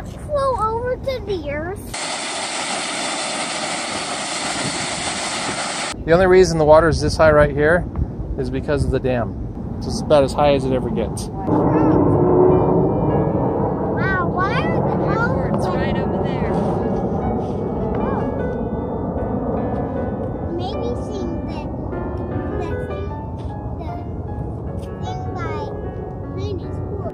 it flow over to the earth? The only reason the water is this high right here is because of the dam. It's about as high as it ever gets. Wow, why are the mountains right over there? Oh. Maybe seeing the thing by plane is cool.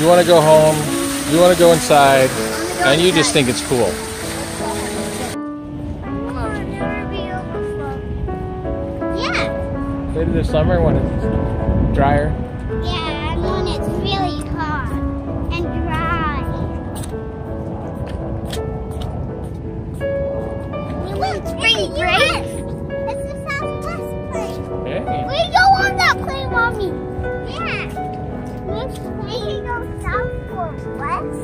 You want to go home, you want to go inside, and you just think it's cool. Will the river be overflowed? Yeah. Later this summer when it's drier? Yeah, and when it's really hot and dry. We won't spring break. It's the Southwest plane. Hey. We go on that plane, Mommy. Yeah. Which way you go, south or west?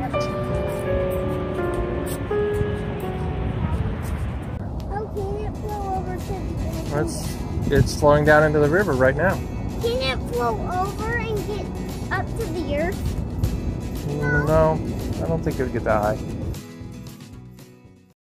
How can it flow over to the river? It's flowing down into the river right now. Can it flow over and get up to the earth? No, I don't think it would get that high.